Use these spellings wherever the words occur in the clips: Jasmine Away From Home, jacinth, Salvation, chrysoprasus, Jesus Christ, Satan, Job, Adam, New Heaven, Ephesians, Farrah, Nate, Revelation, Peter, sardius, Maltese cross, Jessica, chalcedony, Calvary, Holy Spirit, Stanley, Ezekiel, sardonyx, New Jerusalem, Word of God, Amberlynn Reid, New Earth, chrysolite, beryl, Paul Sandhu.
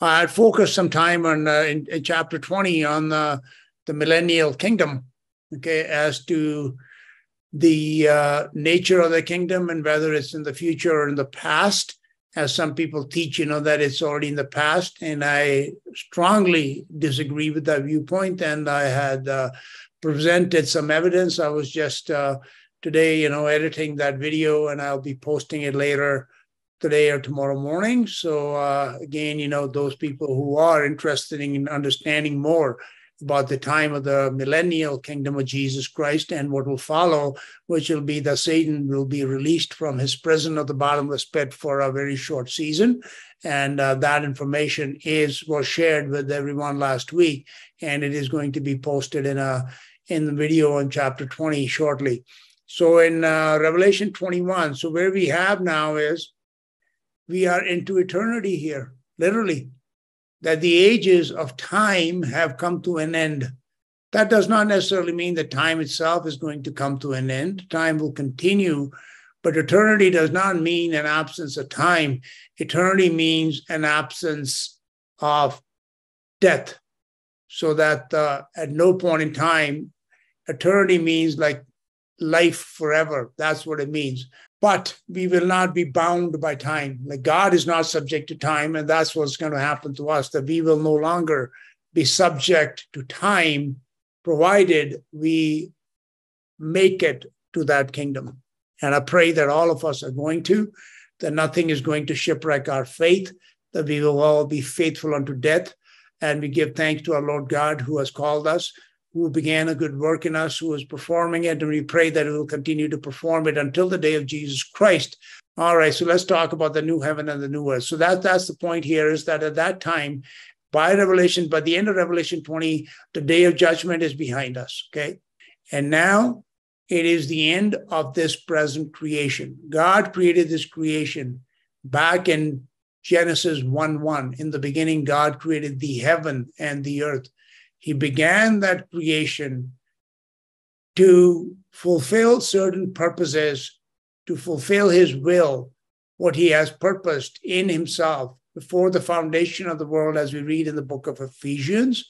I'd focus some time on in chapter 20 on the millennial kingdom, okay, as to the nature of the kingdom and whether it's in the future or in the past, as some people teach, you know, that it's already in the past. And I strongly disagree with that viewpoint. And I had presented some evidence. I was just today, you know, editing that video, and I'll be posting it later today or tomorrow morning. So again, you know, those people who are interested in understanding more about the time of the millennial kingdom of Jesus Christ and what will follow, which will be that Satan will be released from his prison of the bottomless pit for a very short season. And that information was shared with everyone last week, and it is going to be posted in the video on chapter 20 shortly. So in Revelation 21, so where we have now is we are into eternity here, literally, that the ages of time have come to an end. That does not necessarily mean that time itself is going to come to an end. Time will continue, but eternity does not mean an absence of time. Eternity means an absence of death, so that at no point in time, eternity means like life forever. That's what it means. But we will not be bound by time. Like God is not subject to time, and that's what's going to happen to us, that we will no longer be subject to time, provided we make it to that kingdom. And I pray that all of us are going to, that nothing is going to shipwreck our faith, that we will all be faithful unto death. And we give thanks to our Lord God who has called us, who began a good work in us, who is performing it, and we pray that it will continue to perform it until the day of Jesus Christ. All right, so let's talk about the new heaven and the new earth. So that's the point here, is that at that time, by the end of Revelation 20, the day of judgment is behind us, okay? And now it is the end of this present creation. God created this creation back in Genesis 1:1. In the beginning, God created the heaven and the earth. He began that creation to fulfill certain purposes, to fulfill his will, what he has purposed in himself before the foundation of the world, as we read in the book of Ephesians,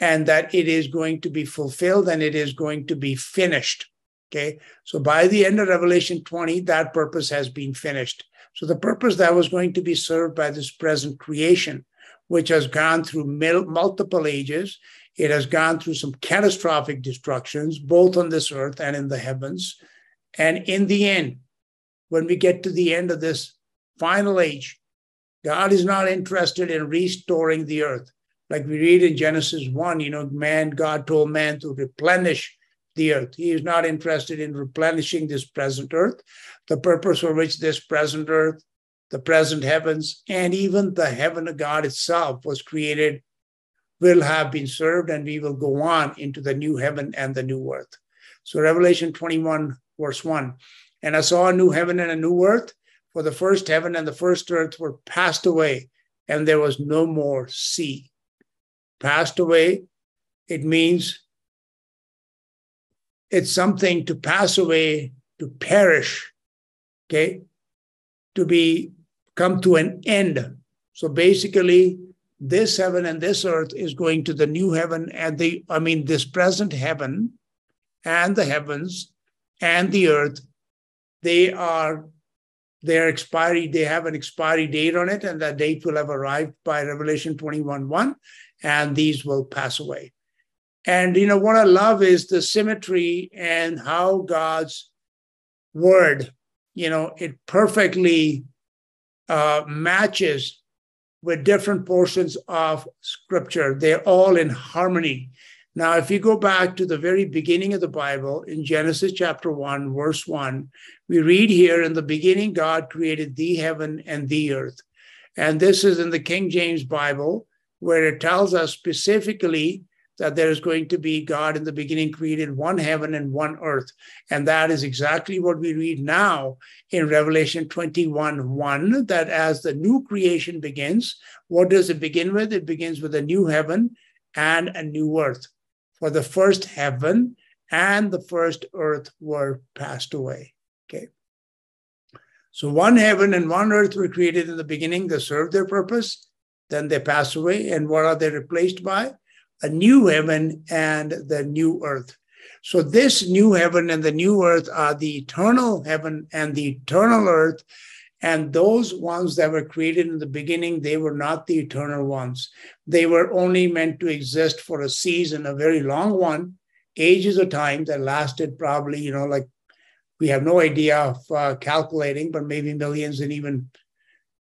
and that it is going to be fulfilled and it is going to be finished. Okay, so by the end of Revelation 20, that purpose has been finished. So the purpose that was going to be served by this present creation, which has gone through multiple ages, it has gone through some catastrophic destructions, both on this earth and in the heavens. And in the end, when we get to the end of this final age, God is not interested in restoring the earth. Like we read in Genesis 1, you know, God told man to replenish the earth. He is not interested in replenishing this present earth. The purpose for which this present earth, the present heavens, and even the heaven of God itself was created, will have been served, and we will go on into the new heaven and the new earth. So Revelation 21, verse 1, and I saw a new heaven and a new earth, for the first heaven and the first earth were passed away, and there was no more sea. Passed away, it means it's something to pass away, to perish, okay, to be come to an end. So basically, this heaven and this earth is going to the new heaven and this present heaven and the heavens and the earth. They have an expiry date on it, and that date will have arrived by Revelation 21:1, and these will pass away. And you know what I love is the symmetry and how God's word, you know, it perfectly matches with different portions of Scripture. They're all in harmony. Now, if you go back to the very beginning of the Bible, in Genesis chapter 1, verse 1, we read here, in the beginning, God created the heaven and the earth. And this is in the King James Bible, where it tells us specifically that there is going to be God in the beginning created one heaven and one earth. And that is exactly what we read now in Revelation 21:1, that as the new creation begins, what does it begin with? It begins with a new heaven and a new earth. For the first heaven and the first earth were passed away. Okay. So one heaven and one earth were created in the beginning to serve their purpose. then they pass away. And what are they replaced by? A new heaven and the new earth. So this new heaven and the new earth are the eternal heaven and the eternal earth. And those ones that were created in the beginning, they were not the eternal ones. They were only meant to exist for a season, a very long one, ages of time that lasted probably, you know, like we have no idea of calculating, but maybe millions and even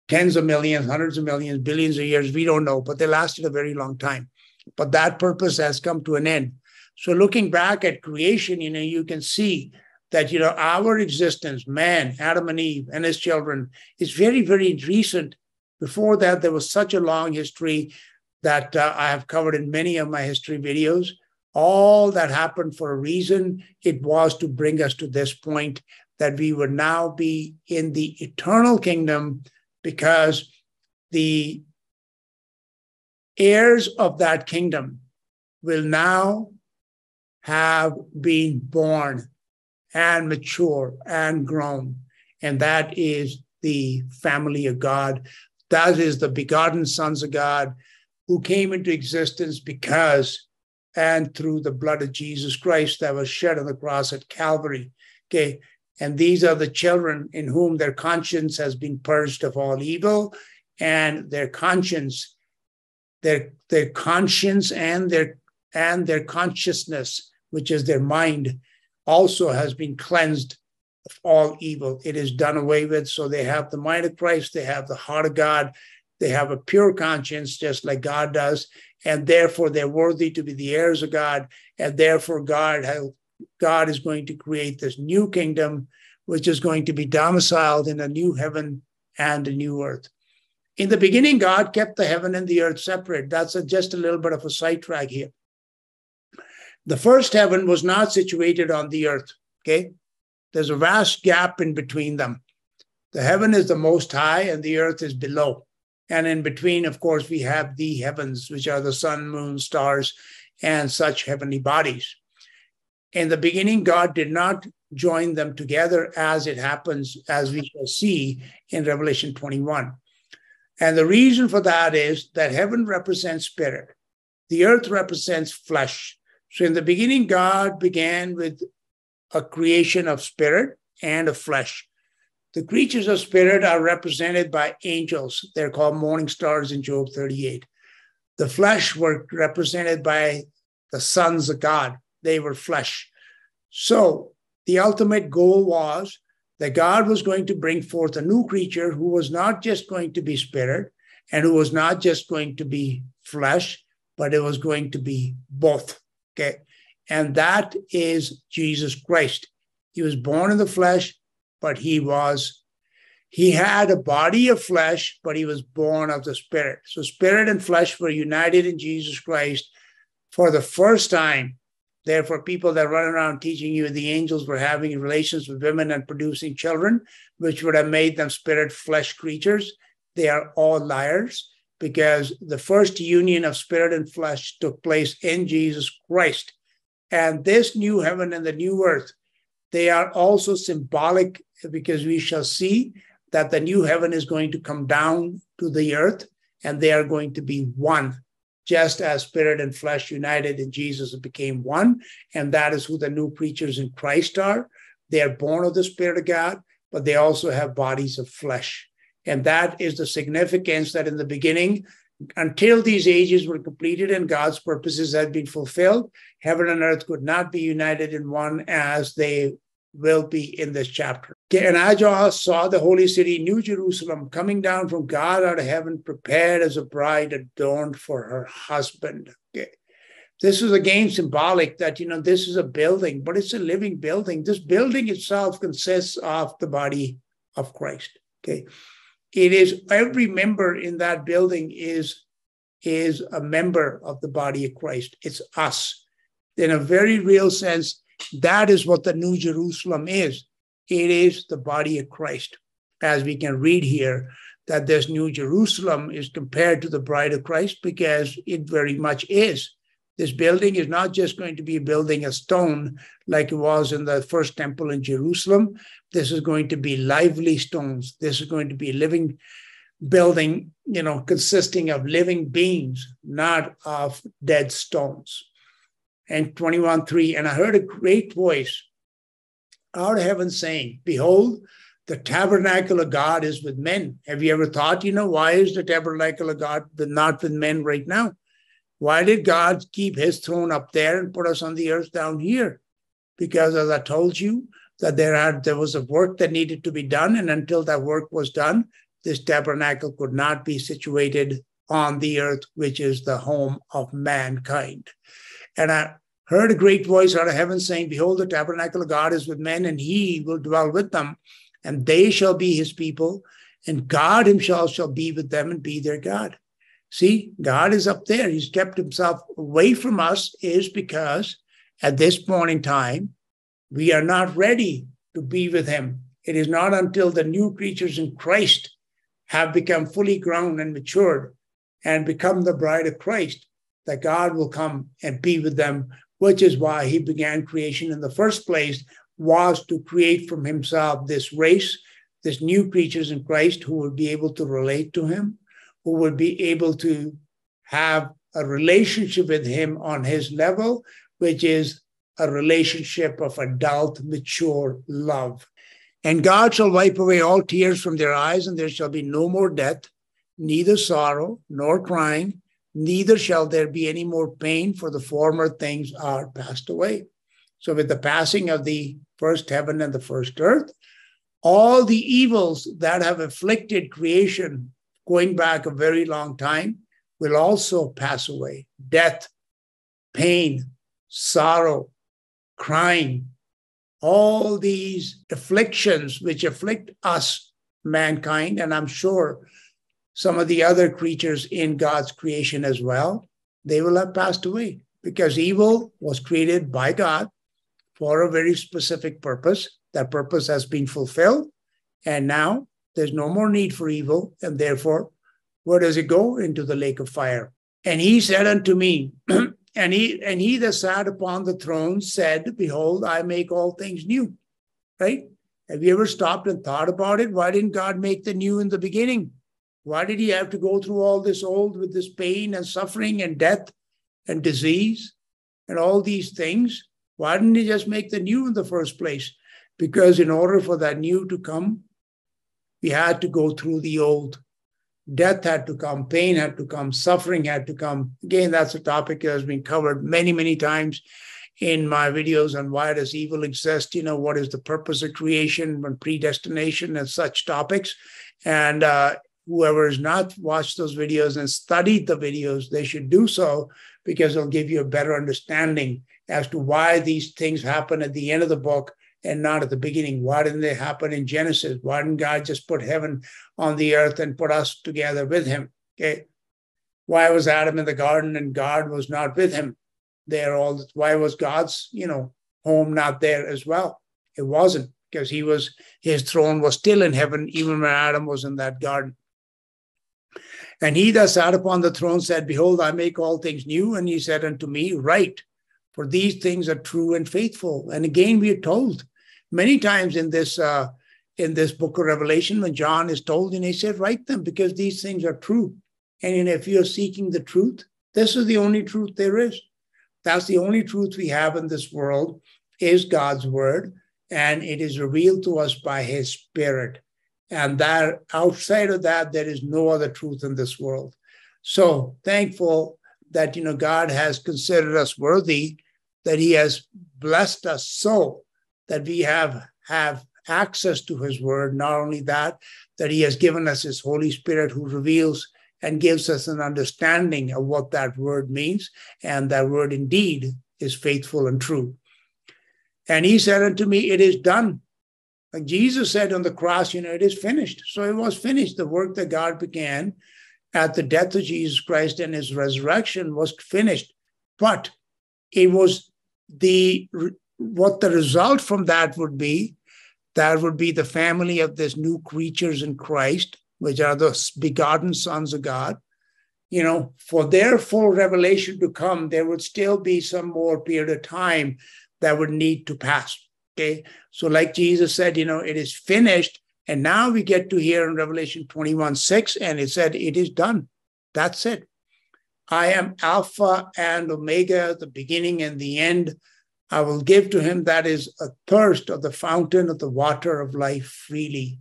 tens of millions, hundreds of millions, billions of years. We don't know, but they lasted a very long time. But that purpose has come to an end. So looking back at creation, you know, you can see that, you know, our existence, man, Adam and Eve and his children, is very, very recent. Before that, there was such a long history that I have covered in many of my history videos. All that happened for a reason. It was to bring us to this point that we would now be in the eternal kingdom, because the heirs of that kingdom will now have been born and mature and grown. And that is the family of God. That is the begotten sons of God who came into existence because and through the blood of Jesus Christ that was shed on the cross at Calvary. Okay. And these are the children in whom their conscience has been purged of all evil, and their conscience and their consciousness, which is their mind, also has been cleansed of all evil. It is done away with. So they have the mind of Christ. They have the heart of God. They have a pure conscience, just like God does. And therefore, they're worthy to be the heirs of God. And therefore, God is going to create this new kingdom, which is going to be domiciled in a new heaven and a new earth. In the beginning, God kept the heaven and the earth separate. That's just a little bit of a sidetrack here. The first heaven was not situated on the earth, okay? There's a vast gap in between them. The heaven is the most high and the earth is below. And in between, of course, we have the heavens, which are the sun, moon, stars, and such heavenly bodies. In the beginning, God did not join them together, as it happens, as we shall see in Revelation 21. And the reason for that is that heaven represents spirit. The earth represents flesh. So in the beginning, God began with a creation of spirit and of flesh. The creatures of spirit are represented by angels. They're called morning stars in Job 38. The flesh were represented by the sons of God. They were flesh. So the ultimate goal was that God was going to bring forth a new creature who was not just going to be spirit and who was not just going to be flesh, but it was going to be both. Okay. And that is Jesus Christ. He was born in the flesh, but he had a body of flesh, but he was born of the spirit. So spirit and flesh were united in Jesus Christ for the first time. Therefore, people that run around teaching you the angels were having relations with women and producing children, which would have made them spirit flesh creatures, they are all liars. Because the first union of spirit and flesh took place in Jesus Christ. And this new heaven and the new earth, they are also symbolic, because we shall see that the new heaven is going to come down to the earth and they are going to be one, just as spirit and flesh united in Jesus became one. And that is who the new creatures in Christ are. They are born of the Spirit of God, but they also have bodies of flesh. And that is the significance that in the beginning, until these ages were completed and God's purposes had been fulfilled, heaven and earth could not be united in one, as they will be in this chapter. And I just saw the holy city, New Jerusalem, coming down from God out of heaven, prepared as a bride adorned for her husband. Okay. This is again symbolic that, you know, this is a building, but it's a living building. This building itself consists of the body of Christ. Okay. It is every member in that building is a member of the body of Christ. It's us. In a very real sense, that is what the New Jerusalem is. It is the body of Christ. As we can read here, that this New Jerusalem is compared to the bride of Christ, because it very much is. This building is not just going to be a building of stone like it was in the first temple in Jerusalem. This is going to be lively stones. This is going to be living building, you know, consisting of living beings, not of dead stones. And 21:3, and I heard a great voice out of heaven saying, behold, the tabernacle of God is with men. Have you ever thought, you know, why is the tabernacle of God not with men right now? Why did God keep his throne up there and put us on the earth down here? Because as I told you, that there was a work that needed to be done. And until that work was done, this tabernacle could not be situated on the earth, which is the home of mankind. And I heard a great voice out of heaven saying, behold, the tabernacle of God is with men, and he will dwell with them, and they shall be his people, and God himself shall be with them and be their God. See, God is up there. He's kept himself away from us is because at this point in time, we are not ready to be with him. It is not until the new creatures in Christ have become fully grown and matured and become the bride of Christ that God will come and be with them, which is why he began creation in the first place, was to create from himself this race, this new creatures in Christ who would be able to relate to him, who would be able to have a relationship with him on his level, which is a relationship of adult, mature love. And God shall wipe away all tears from their eyes, and there shall be no more death, neither sorrow nor crying, neither shall there be any more pain, for the former things are passed away. So with the passing of the first heaven and the first earth, all the evils that have afflicted creation going back a very long time will also pass away. Death, pain, sorrow, crying, all these afflictions which afflict us, mankind, and I'm sure some of the other creatures in God's creation as well, they will have passed away because evil was created by God for a very specific purpose. That purpose has been fulfilled, and now there's no more need for evil, and therefore, where does it go? Into the lake of fire. And he said unto me, and he that sat upon the throne said, behold, I make all things new, right? Have you ever stopped and thought about it? Why didn't God make the new in the beginning? Why did he have to go through all this old with this pain and suffering and death and disease and all these things? Why didn't he just make the new in the first place? Because in order for that new to come, we had to go through the old. Death had to come, pain had to come, suffering had to come. Again, that's a topic that has been covered many, many times in my videos on why does evil exist, you know, what is the purpose of creation and predestination and such topics. And whoever has not watched those videos and studied the videos, they should do so because it'll give you a better understanding as to why these things happen at the end of the book and not at the beginning. Why didn't they happen in Genesis? Why didn't God just put heaven on the earth and put us together with him? Okay. Why was Adam in the garden and God was not with him there? Why was God's, you know, home not there as well? It wasn't, because his throne was still in heaven even when Adam was in that garden. And he that sat upon the throne said, behold, I make all things new. And he said unto me, write, for these things are true and faithful. And again, we are told many times in this book of Revelation, when John is told, and he said, write them, because these things are true. And if you're seeking the truth, this is the only truth there is. That's the only truth we have in this world is God's word. And it is revealed to us by his Spirit. And that outside of that, there is no other truth in this world. So thankful that, you know, God has considered us worthy, that he has blessed us so that we have access to his word. Not only that, that he has given us his Holy Spirit who reveals and gives us an understanding of what that word means. And that word indeed is faithful and true. And he said unto me, it is done. Like Jesus said on the cross, you know, it is finished. So it was finished. The work that God began at the death of Jesus Christ and his resurrection was finished. But it was what the result from that would be the family of this new creatures in Christ, which are the begotten sons of God. You know, for their full revelation to come, there would still be some more period of time that would need to pass. Okay. So like Jesus said, you know, it is finished. And now we get to hear in Revelation 21:6, and it said, it is done. That's it. I am Alpha and Omega, the beginning and the end. I will give to him that is a thirst of the fountain of the water of life freely.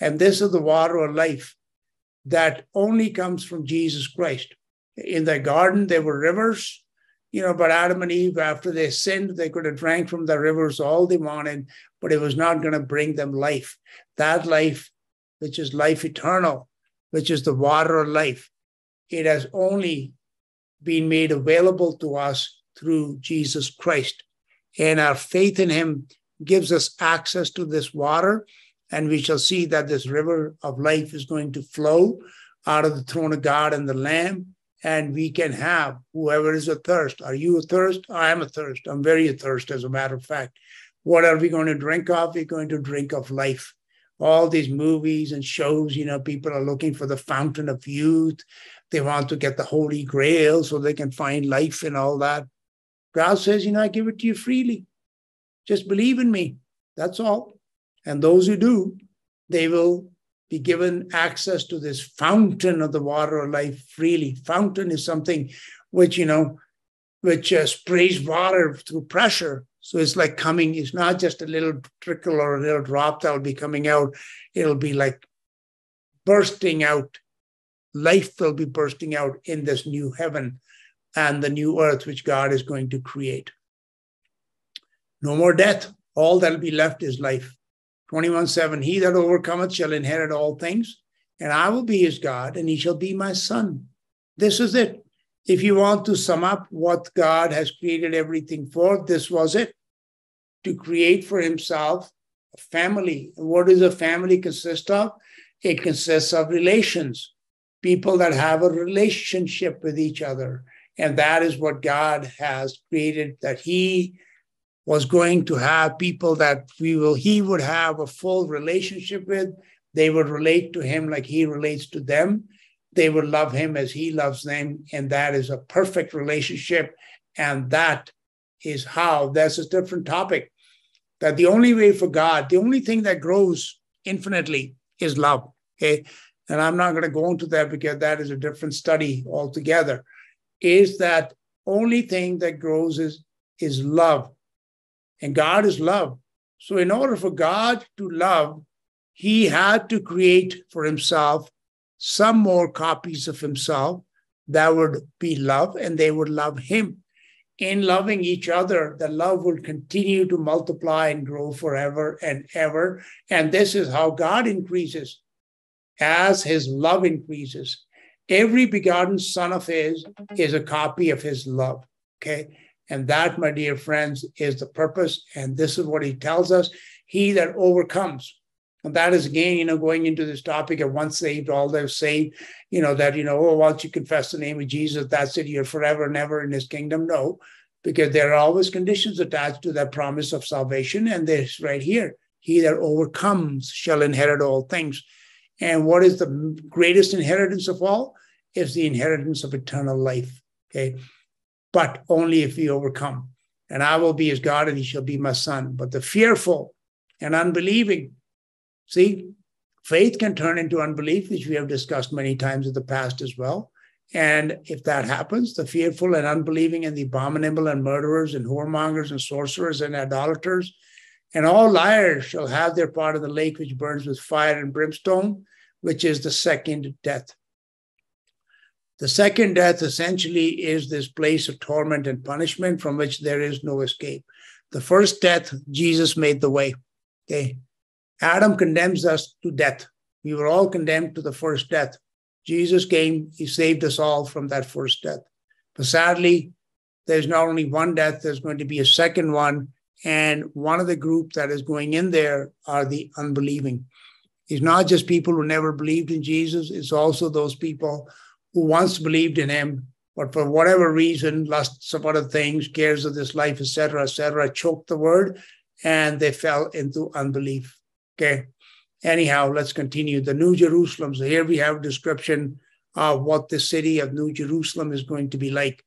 And this is the water of life that only comes from Jesus Christ. In the garden, there were rivers, you know, but Adam and Eve, after they sinned, they could have drank from the rivers all they wanted, but it was not going to bring them life. That life, which is life eternal, which is the water of life, it has only been made available to us through Jesus Christ. And our faith in him gives us access to this water, and we shall see that this river of life is going to flow out of the throne of God and the Lamb, and we can have whoever is athirst. Are you athirst? I am athirst. I'm very athirst, as a matter of fact. What are we going to drink of? We're going to drink of life. All these movies and shows, you know, people are looking for the fountain of youth. They want to get the Holy Grail so they can find life and all that. God says, you know, I give it to you freely. Just believe in me. That's all. And those who do, they will be given access to this fountain of the water of life freely. Fountain is something which, you know, which sprays water through pressure. So it's like coming, it's not just a little trickle or a little drop that'll be coming out. It'll be like bursting out. Life will be bursting out in this new heaven and the new earth, which God is going to create. No more death. All that'll be left is life. 21:7, he that overcometh shall inherit all things, and I will be his God, and he shall be my son. This is it. If you want to sum up what God has created everything for, this was it. To create for himself a family. And what does a family consist of? It consists of relations. People that have a relationship with each other. And that is what God has created, that he was going to have people that he would have a full relationship with. They would relate to him like he relates to them. They would love him as he loves them. And that is a perfect relationship. And that is how, that's a different topic, that the only way for God, the only thing that grows infinitely is love. Okay. And I'm not going to go into that because that is a different study altogether, is that only thing that grows is love. And God is love. So in order for God to love, he had to create for himself some more copies of himself that would be love, and they would love him. In loving each other, the love will continue to multiply and grow forever and ever. And this is how God increases, as his love increases. Every begotten son of his is a copy of his love. Okay. And that, my dear friends, is the purpose. And this is what he tells us, he that overcomes. And that is, again, you know, going into this topic of once saved, all they're saved, you know, that, you know, oh, once you confess the name of Jesus, that's it, you're forever and ever in his kingdom. No, because there are always conditions attached to that promise of salvation. And this right here, he that overcomes shall inherit all things. And what is the greatest inheritance of all? It's the inheritance of eternal life. Okay. But only if we overcome. And I will be his God, and he shall be my son. But the fearful and unbelieving, see, faith can turn into unbelief, which we have discussed many times in the past as well. And if that happens, the fearful and unbelieving and the abominable and murderers and whoremongers and sorcerers and idolaters and all liars shall have their part of the lake which burns with fire and brimstone, which is the second death. The second death essentially is this place of torment and punishment from which there is no escape. The first death, Jesus made the way. Okay. Adam condemns us to death. We were all condemned to the first death. Jesus came, he saved us all from that first death. But sadly, there's not only one death, there's going to be a second one. And one of the group that is going in there are the unbelieving. It's not just people who never believed in Jesus, it's also those people who once believed in him, but for whatever reason, lusts of other things, cares of this life, et cetera, choked the word, and they fell into unbelief. Okay. Anyhow, let's continue. The New Jerusalem. So here we have a description of what the city of New Jerusalem is going to be like.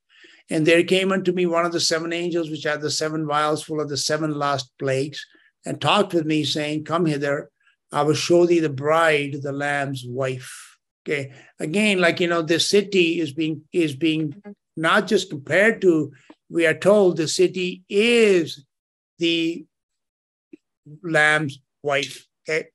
And there came unto me one of the seven angels, which had the seven vials full of the seven last plagues, and talked with me, saying, come hither, I will show thee the bride, the Lamb's wife. Okay. Again, like, you know, this city is being not just compared to, we are told the city is the Lamb's wife. Okay.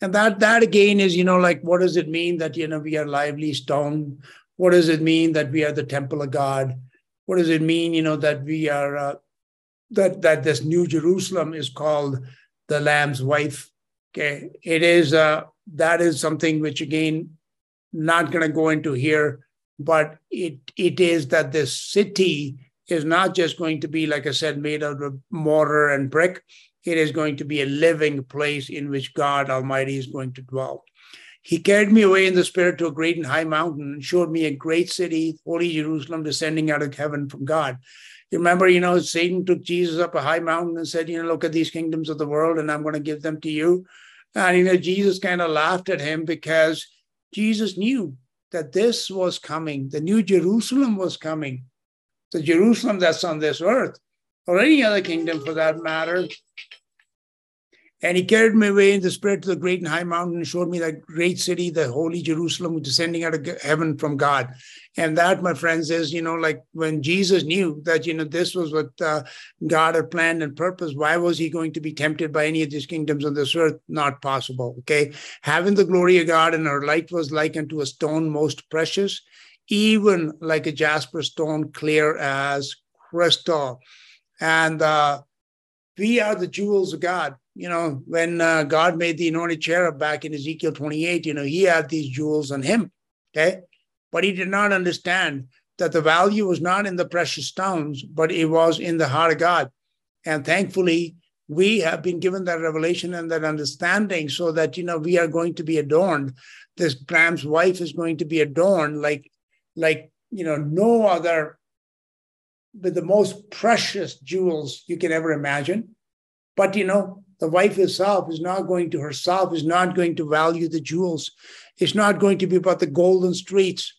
And that again is, you know, like, what does it mean that, you know, we are lively stone? What does it mean that we are the temple of God? What does it mean, you know, that we are, that this New Jerusalem is called the Lamb's wife? Okay. It is, that is something which, again, not going to go into here, but it is that this city is not just going to be, like I said, made out of mortar and brick. It is going to be a living place in which God Almighty is going to dwell. He carried me away in the spirit to a great and high mountain and showed me a great city, holy Jerusalem, descending out of heaven from God. You remember, you know, Satan took Jesus up a high mountain and said, you know, look at these kingdoms of the world and I'm going to give them to you. And, you know, Jesus kind of laughed at him because Jesus knew that this was coming. The New Jerusalem was coming. The Jerusalem that's on this earth or any other kingdom for that matter. And he carried me away in the spirit to the great and high mountain and showed me that great city, the holy Jerusalem, descending out of heaven from God. And that, my friends, is, you know, like when Jesus knew that, you know, this was what God had planned and purposed, why was he going to be tempted by any of these kingdoms on this earth? Not possible, okay? Having the glory of God, and her light was like unto a stone most precious, even like a jasper stone, clear as crystal. And we are the jewels of God. You know, when God made the anointed cherub back in Ezekiel 28, you know, he had these jewels on him, okay? But he did not understand that the value was not in the precious stones, but it was in the heart of God. And thankfully, we have been given that revelation and that understanding so that, you know, we are going to be adorned. This Lamb's wife is going to be adorned like you know, no other, with the most precious jewels you can ever imagine. But, you know, the wife herself is not going to value the jewels. It's not going to be about the golden streets.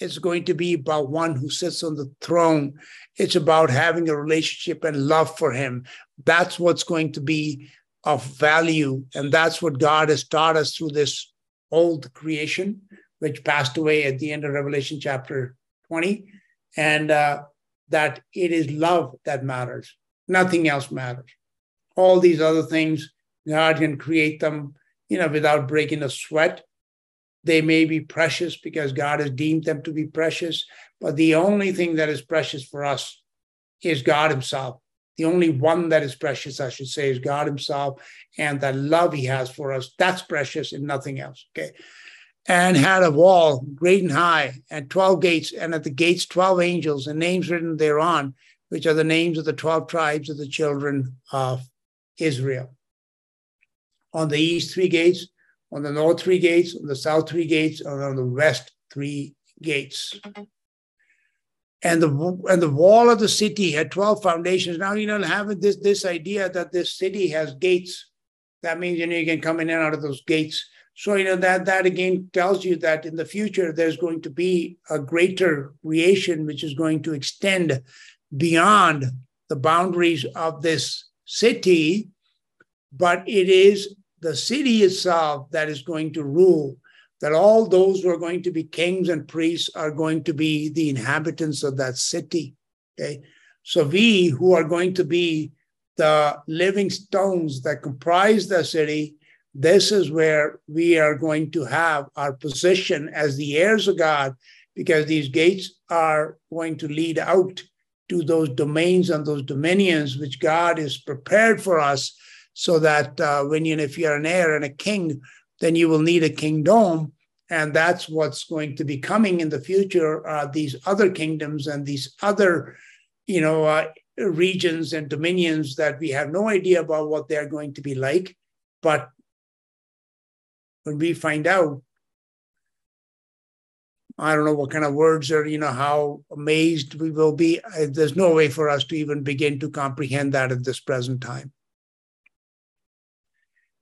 It's going to be about one who sits on the throne. It's about having a relationship and love for him. That's what's going to be of value. And that's what God has taught us through this old creation, which passed away at the end of Revelation chapter 20. And that it is love that matters. Nothing else matters. All these other things, God can create them, you know, without breaking a sweat. They may be precious because God has deemed them to be precious. But the only thing that is precious for us is God himself. The only one that is precious, I should say, is God himself. And the love he has for us, that's precious and nothing else. Okay. And had a wall great and high and 12 gates, and at the gates 12 angels and names written thereon, which are the names of the 12 tribes of the children of Israel. On the east 3 gates, on the north 3 gates, on the south 3 gates, and on the west 3 gates. And the wall of the city had 12 foundations. Now, you know, having this idea that this city has gates, that means, you know, you can come in and out of those gates. So, you know, that again tells you that in the future there's going to be a greater creation which is going to extend beyond the boundaries of this city, but it is the city itself that is going to rule, that all those who are going to be kings and priests are going to be the inhabitants of that city. Okay, so we who are going to be the living stones that comprise the city, this is where we are going to have our position as the heirs of God, because these gates are going to lead out to those domains and those dominions which God is prepared for us, so that when you know, if you're an heir and a king, then you will need a kingdom, and that's what's going to be coming in the future, these other kingdoms and these other, you know, regions and dominions that we have no idea about what they're going to be like. But when we find out, I don't know what kind of words are, you know, how amazed we will be. There's no way for us to even begin to comprehend that at this present time.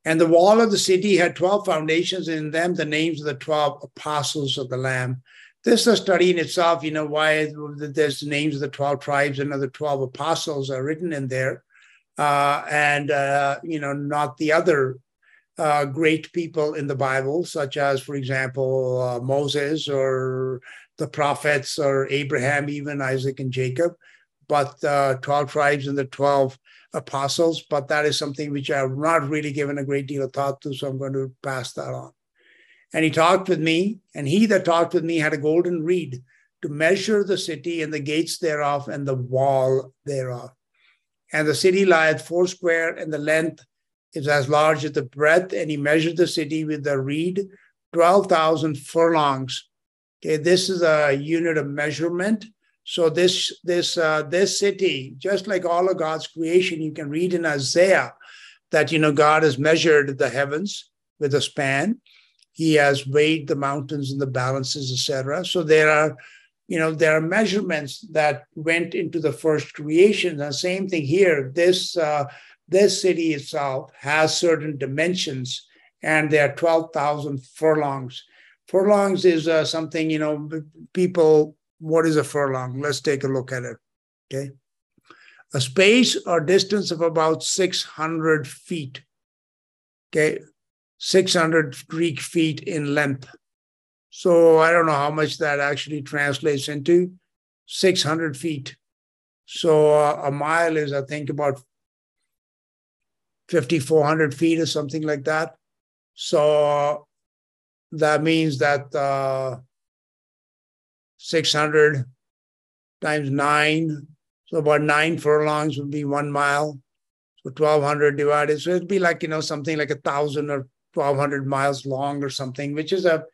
And the wall of the city had 12 foundations, and in them the names of the 12 apostles of the Lamb. This is a study in itself, you know, why there's the names of the 12 tribes and other 12 apostles are written in there. and not the other great people in the Bible, such as, for example, Moses or the prophets or Abraham, even Isaac and Jacob, but 12 tribes and the 12 apostles. But that is something which I have not really given a great deal of thought to, so I'm going to pass that on. And he talked with me, and he that talked with me had a golden reed to measure the city and the gates thereof and the wall thereof. And the city lieth 4 square, and the length is as large as the breadth. And he measured the city with the reed, 12,000 furlongs. Okay, this is a unit of measurement. So this city, just like all of God's creation, you can read in Isaiah that, God has measured the heavens with a span. He has weighed the mountains and the balances, etc. So there are measurements that went into the first creation. The same thing here. This city itself has certain dimensions, and there are 12,000 furlongs. Furlongs is something, people, what is a furlong? Let's take a look at it, okay? A space or distance of about 600 feet, okay? 600 Greek feet in length. So I don't know how much that actually translates into 600 feet. So a mile is, I think, about 5,400 feet or something like that. So that means that 600 times 9, so about 9 furlongs would be 1 mile. So 1,200 divided. So it'd be like, something like 1,000 or 1,200 miles long or something, which is a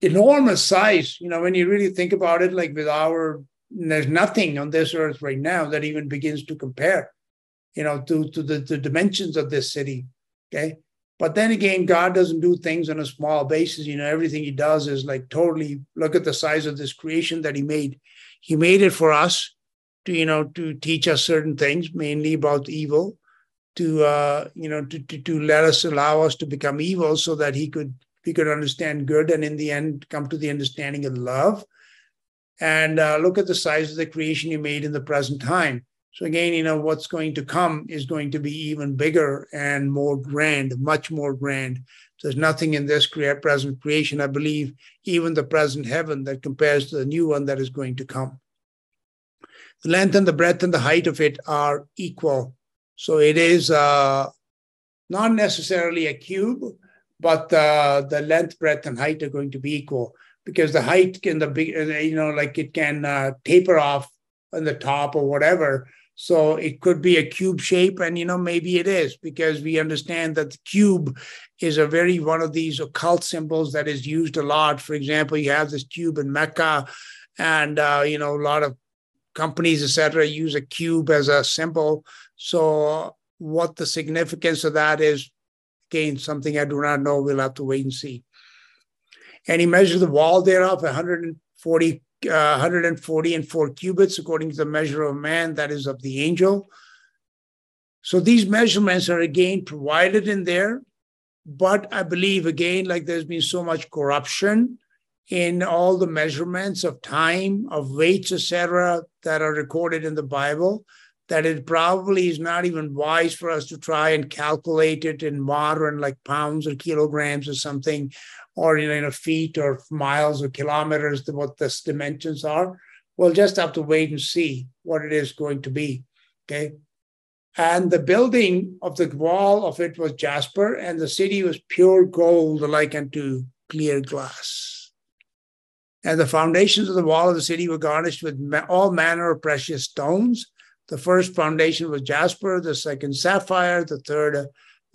enormous size. When you really think about it, like there's nothing on this earth right now that even begins to compare, to the dimensions of this city, okay? But then again, God doesn't do things on a small basis. Everything he does is like totally, look at the size of this creation that he made. He made it for us to teach us certain things, mainly about evil, to allow us to become evil so that we could understand good and in the end come to the understanding of love. And look at the size of the creation he made in the present time. So again, what's going to come is going to be even bigger and more grand, much more grand. There's nothing in this present creation, I believe, even the present heaven, that compares to the new one that is going to come. The length and the breadth and the height of it are equal. So it is not necessarily a cube, but the length, breadth, and height are going to be equal, because the height can, it can taper off on the top or whatever. So it could be a cube shape, and maybe it is, because we understand that the cube is a very one of these occult symbols that is used a lot. For example, you have this cube in Mecca, and a lot of companies, etc., use a cube as a symbol. So what the significance of that is, again, something I do not know. We'll have to wait and see. And he measured the wall thereof 140 and 4 cubits, according to the measure of man, that is of the angel. So these measurements are again provided in there, but I believe again, like there's been so much corruption in all the measurements of time, of weights, etc., that are recorded in the Bible, that it probably is not even wise for us to try and calculate it in modern, like pounds or kilograms or something, or feet or miles or kilometers, what the dimensions are. We'll just have to wait and see what it is going to be, okay? And the building of the wall of it was jasper, and the city was pure gold, like unto clear glass. And the foundations of the wall of the city were garnished with all manner of precious stones. The first foundation was jasper, the second sapphire, the third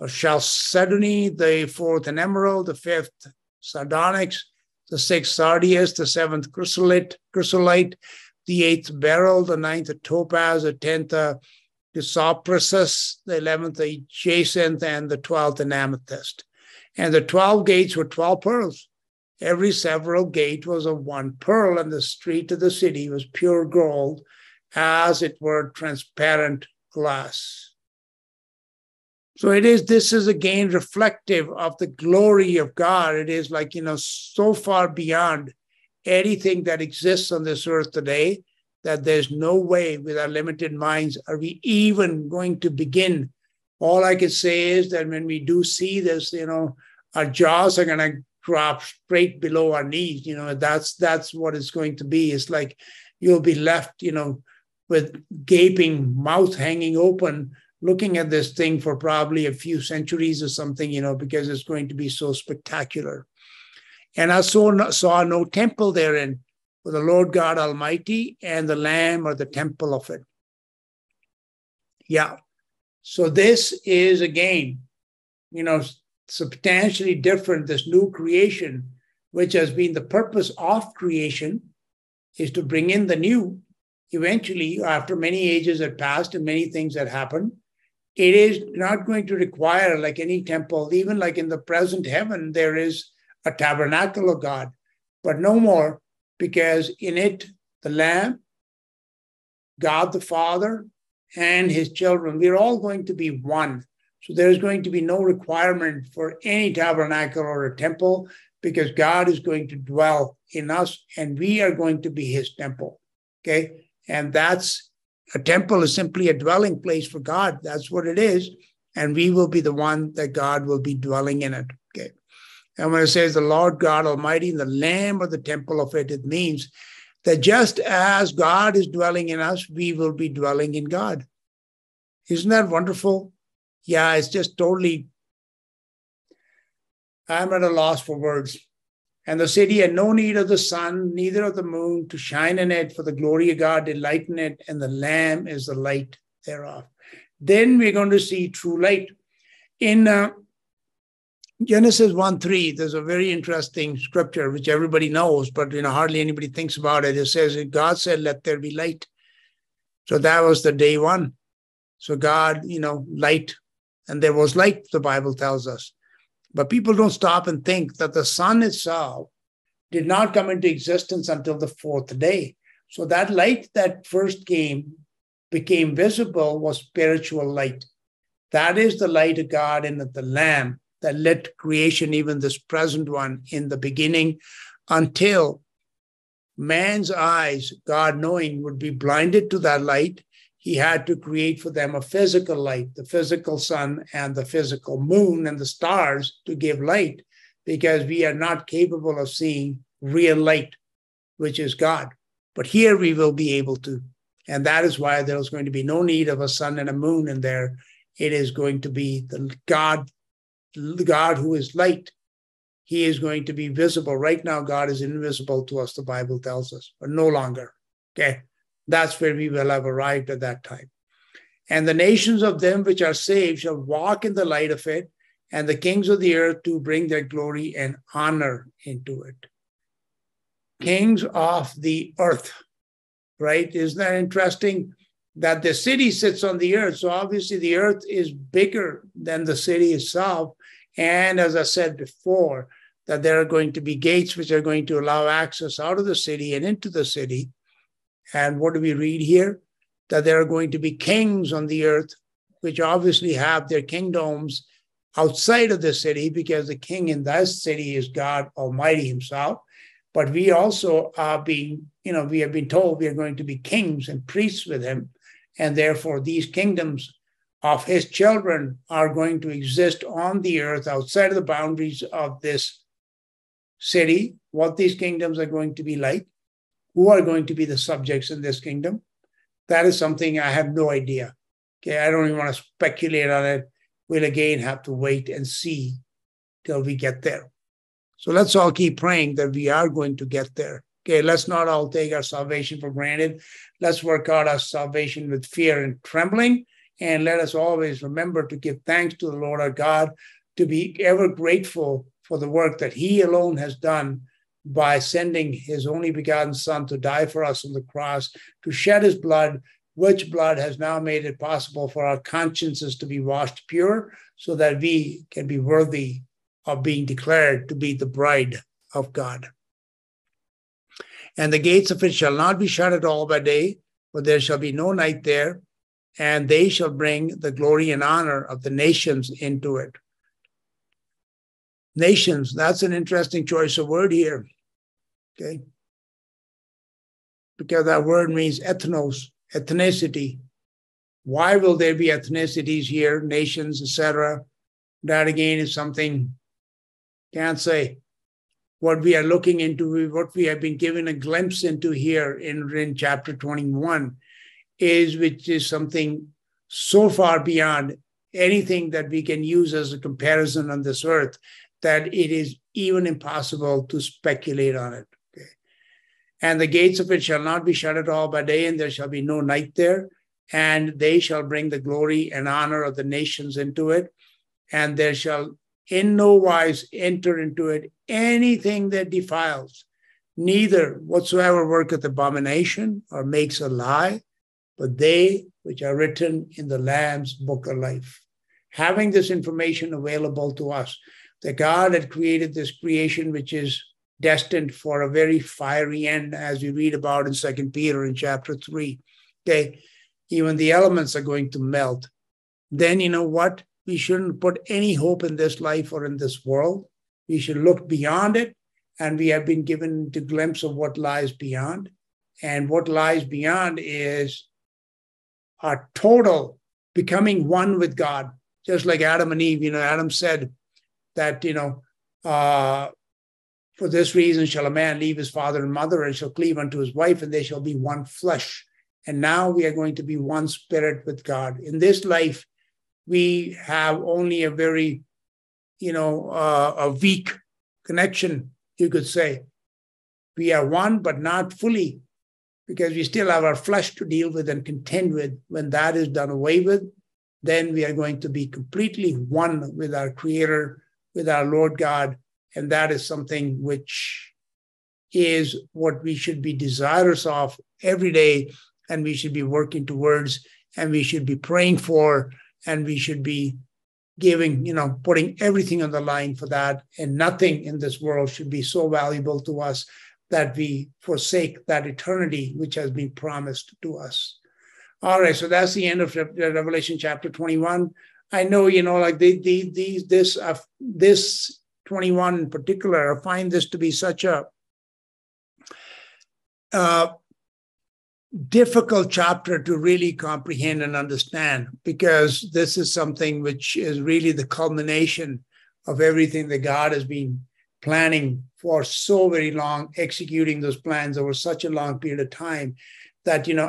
chalcedony, the fourth an emerald, the fifth sardonyx, the sixth sardius, the seventh chrysolite, the eighth beryl, the ninth a topaz, the tenth a chrysoprasus, the 11th a jacinth, and the 12th an amethyst. And the 12 gates were 12 pearls. Every several gate was of one pearl, and the street of the city was pure gold, as it were transparent glass. So this is again reflective of the glory of God. It is like, so far beyond anything that exists on this earth today. that there's no way with our limited minds are we even going to begin. All I can say is that when we do see this, our jaws are going to drop straight below our knees. That's what it's going to be. It's like you'll be left, with gaping mouth hanging open, looking at this thing for probably a few centuries or something, because it's going to be so spectacular. And I saw no temple therein, for the Lord God Almighty and the Lamb are the temple of it. Yeah. So this is, again, substantially different. This new creation, which has been the purpose of creation, is to bring in the new. Eventually, after many ages had passed and many things had happened, it is not going to require, like any temple, even like in the present heaven, there is a tabernacle of God, but no more, because in it, the Lamb, God the Father, and his children, we're all going to be one. So there's going to be no requirement for any tabernacle or a temple, because God is going to dwell in us and we are going to be his temple. Okay. And a temple is simply a dwelling place for God. That's what it is. And we will be the one that God will be dwelling in it. Okay. And when it says the Lord God Almighty and the Lamb are the temple of it, it means that just as God is dwelling in us, we will be dwelling in God. Isn't that wonderful? Yeah, it's just totally, I'm at a loss for words. And the city had no need of the sun, neither of the moon to shine in it, for the glory of God did lighten it, and the Lamb is the light thereof. Then we're going to see true light. In Genesis 1:3, there's a very interesting scripture, which everybody knows, but hardly anybody thinks about it. It says, God said, let there be light. So that was the day one. So God, light, and there was light, the Bible tells us. But people don't stop and think that the sun itself did not come into existence until the fourth day. So that light that first became visible was spiritual light. That is the light of God and the Lamb that lit creation, even this present one, in the beginning, until man's eyes, God knowing, would be blinded to that light. He had to create for them a physical light, the physical sun and the physical moon and the stars to give light, because we are not capable of seeing real light, which is God. But here we will be able to. And that is why there's going to be no need of a sun and a moon in there. It is going to be the God who is light. He is going to be visible. Right now, God is invisible to us, the Bible tells us, but no longer. Okay, that's where we will have arrived at that time. And the nations of them which are saved shall walk in the light of it, and the kings of the earth to bring their glory and honor into it. Kings of the earth, right? Isn't that interesting? That the city sits on the earth. So obviously the earth is bigger than the city itself. And as I said before, that there are going to be gates which are going to allow access out of the city and into the city. And what do we read here? That there are going to be kings on the earth, which obviously have their kingdoms outside of the city, because the king in that city is God Almighty himself. But we also are being, we have been told we are going to be kings and priests with him. And therefore, these kingdoms of his children are going to exist on the earth outside of the boundaries of this city. What these kingdoms are going to be like, who are going to be the subjects in this kingdom, that is something I have no idea. Okay, I don't even want to speculate on it. We'll again have to wait and see till we get there. So let's all keep praying that we are going to get there. Okay, let's not all take our salvation for granted. Let's work out our salvation with fear and trembling. And let us always remember to give thanks to the Lord our God, to be ever grateful for the work that he alone has done by sending his only begotten Son to die for us on the cross, to shed his blood, which blood has now made it possible for our consciences to be washed pure, so that we can be worthy of being declared to be the bride of God. And the gates of it shall not be shut at all by day, for there shall be no night there, and they shall bring the glory and honor of the nations into it. Nations, that's an interesting choice of word here. Okay. because that word means ethnos, ethnicity. Why will there be ethnicities here, nations, etc.? That again is something can't say. What we are looking into, what we have been given a glimpse into here in chapter 21, is which is something so far beyond anything that we can use as a comparison on this earth that it is even impossible to speculate on it. Okay? And the gates of it shall not be shut at all by day, and there shall be no night there. And they shall bring the glory and honor of the nations into it. And there shall in no wise enter into it anything that defiles, neither whatsoever worketh abomination or makes a lie, but they which are written in the Lamb's book of life. Having this information available to us, that God had created this creation which is destined for a very fiery end, as we read about in 2 Peter in chapter 3. Okay, even the elements are going to melt. Then you know what? We shouldn't put any hope in this life or in this world. We should look beyond it, and we have been given a glimpse of what lies beyond. And what lies beyond is our total becoming one with God. Just like Adam and Eve, you know, Adam said that, you know, for this reason shall a man leave his father and mother and shall cleave unto his wife, and they shall be one flesh. And now we are going to be one spirit with God. In this life, we have only a very, you know, a weak connection, you could say. We are one, but not fully, because we still have our flesh to deal with and contend with. When that is done away with, then we are going to be completely one with our Creator, with our Lord God. And that is something which is what we should be desirous of every day, and we should be working towards, and we should be praying for, and we should be giving, you know, putting everything on the line for that. And nothing in this world should be so valuable to us that we forsake that eternity which has been promised to us. All right, so that's the end of Revelation chapter 21. I know, you know, like this 21 in particular, I find this to be such a difficult chapter to really comprehend and understand, because this is something which is really the culmination of everything that God has been planning for so very long, executing those plans over such a long period of time that, you know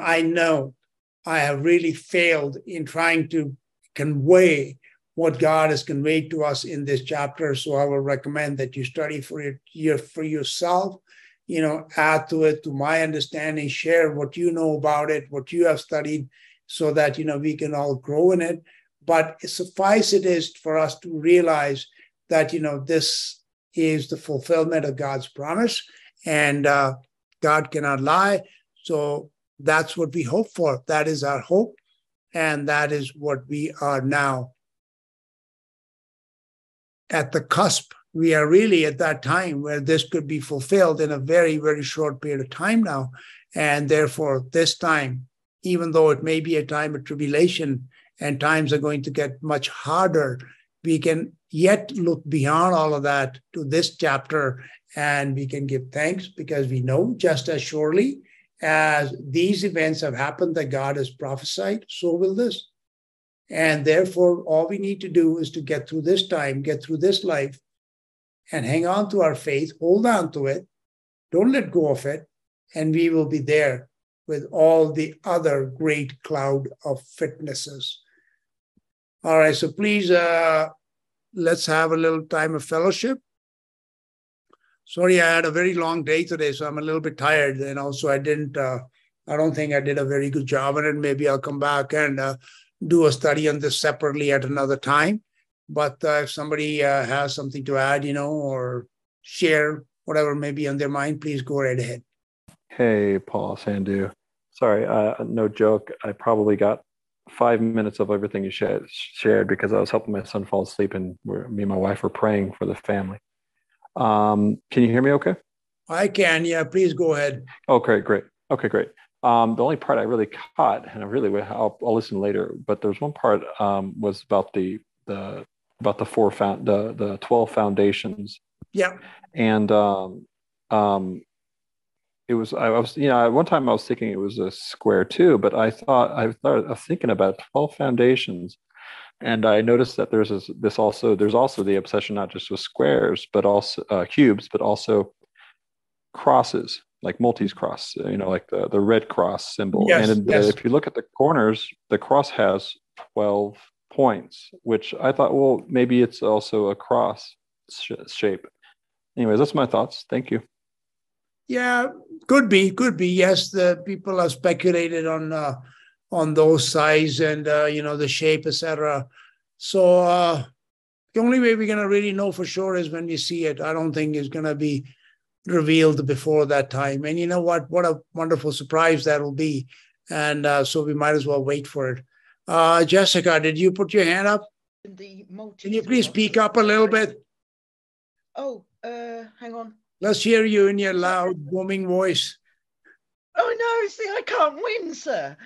I have really failed in trying to convey what God has conveyed to us in this chapter. So I will recommend that you study for yourself, you know, add to it, to my understanding, share what you know about it, what you have studied, so that, you know, we can all grow in it. But suffice it is for us to realize that, you know, this is the fulfillment of God's promise, and God cannot lie. So that's what we hope for. That is our hope, and that is what we are now at the cusp. We are really at that time where this could be fulfilled in a very, very short period of time now. And therefore, this time, even though it may be a time of tribulation and times are going to get much harder, we can yet look beyond all of that to this chapter, and we can give thanks, because we know just as surely as these events have happened that God has prophesied, so will this. And therefore, all we need to do is to get through this time, get through this life, and hang on to our faith, hold on to it, don't let go of it, and we will be there with all the other great cloud of fitnesses. All right, so please, let's have a little time of fellowship. Sorry, I had a very long day today, so I'm a little bit tired, and also I don't think I did a very good job on it. Maybe I'll come back and do a study on this separately at another time. But if somebody has something to add, you know, or share whatever may be on their mind, please go right ahead. Hey, Paul Sandhu. Sorry, no joke. I probably got 5 minutes of everything you shared because I was helping my son fall asleep, and me and my wife were praying for the family. Can you hear me okay? I can, yeah. Please go ahead. Okay, great. Okay, great. The only part I really caught, and I really I'll listen later, but there's one part was about the 12 foundations. Yeah. And It was, I was, you know, at one time I was thinking it was a square too, but I was thinking about 12 foundations. And I noticed that there's also the obsession, not just with squares, but also cubes, but also crosses, like Maltese cross, you know, like the red cross symbol. Yes, and if you look at the corners, the cross has 12 points, which I thought, well, maybe it's also a cross shape. Anyways, that's my thoughts. Thank you. Yeah, could be. Yes, the people have speculated on those size and, you know, the shape, etc. So the only way we're going to really know for sure is when we see it. I don't think it's going to be revealed before that time. And you know what? What a wonderful surprise that will be. And so we might as well wait for it. Jessica, did you put your hand up? Can you please speak up a little bit? Oh, hang on. Let's hear you in your loud, booming voice. Oh, no, see, I can't win, sir.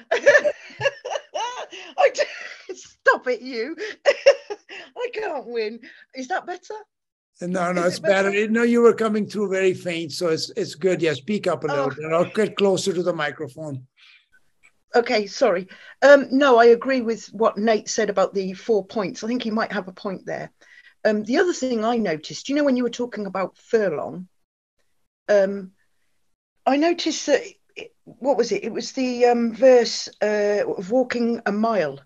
Stop it, you. I can't win. Is that better? No, it's better. No, you were coming through very faint, so it's good. Yeah, speak up a little bit. I'll get closer to the microphone. Okay, sorry. No, I agree with what Nate said about the 4 points. I think he might have a point there. The other thing I noticed, you know, when you were talking about furlong, I noticed that, what was it? It was the verse of walking a mile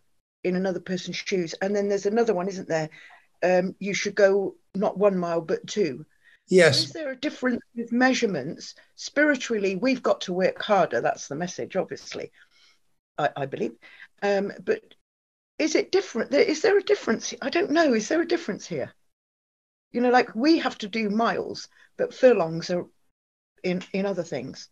in another person's shoes. And then there's another one, isn't there? You should go not 1 mile, but 2. Yes. Is there a difference with measurements? Spiritually, we've got to work harder. That's the message, obviously, I believe. But is it different? Is there a difference? I don't know. Is there a difference here? You know, like we have to do miles, but furlongs are in other things.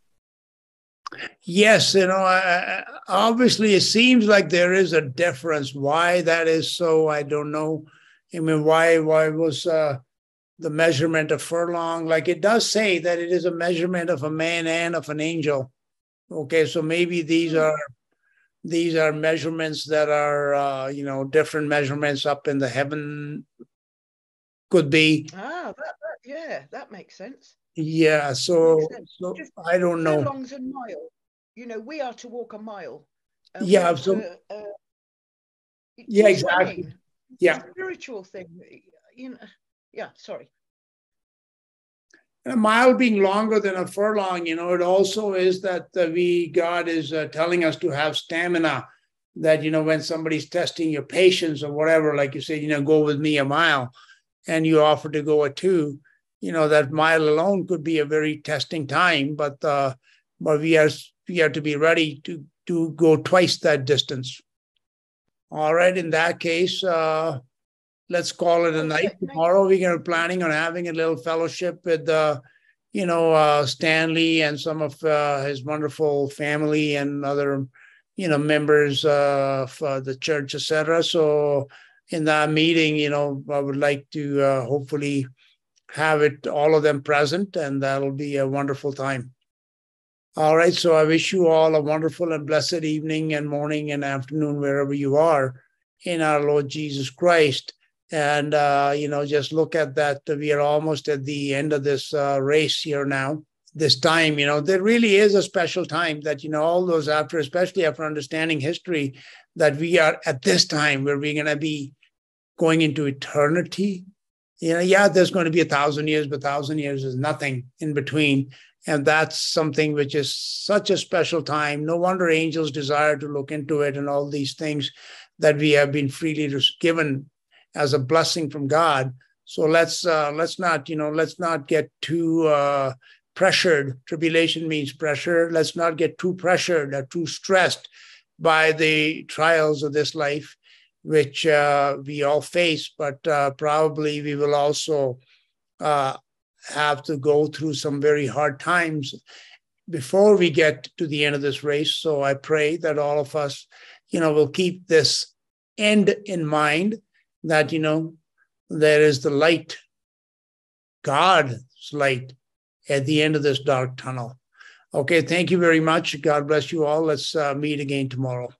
Yes, you know, obviously it seems like there is a difference. Why that is so, I don't know. I mean, why was the measurement of furlong? Like it does say that it is a measurement of a man and of an angel. Okay, so maybe these are measurements that are, you know, different measurements up in the heaven. Could be. Ah, yeah, that makes sense. Yeah, so I don't know. Furlong's a mile. You know, we are to walk a mile. Yeah, absolutely. Yeah, exactly. Running. Yeah, spiritual thing. You know, yeah, sorry. And a mile being longer than a furlong, you know, it also is that God is telling us to have stamina. That, you know, when somebody's testing your patience or whatever, like you said, you know, go with me a mile, and you offer to go a 2. You know, that mile alone could be a very testing time, but we are to be ready to go twice that distance. All right, in that case, let's call it a night. Tomorrow we're planning on having a little fellowship with, you know, Stanley and some of his wonderful family and other, you know, members of the church, etc. So in that meeting, you know, I would like to hopefully have it, all of them present, and that'll be a wonderful time. All right, so I wish you all a wonderful and blessed evening and morning and afternoon, wherever you are, in our Lord Jesus Christ. And, you know, just look at that. We are almost at the end of this race here now. This time, you know, there really is a special time that, you know, all those after, especially after understanding history, that we are at this time where we're going to be going into eternity. You know, yeah, there's going to be 1,000 years, but 1,000 years is nothing in between. And that's something which is such a special time. No wonder angels desire to look into it and all these things that we have been freely given as a blessing from God. So let's not get too pressured. Tribulation means pressure. Let's not get too pressured or too stressed by the trials of this life, which we all face, but probably we will also have to go through some very hard times before we get to the end of this race. So I pray that all of us, you know, will keep this end in mind, that, you know, there is the light, God's light, at the end of this dark tunnel. Okay, thank you very much. God bless you all. Let's meet again tomorrow.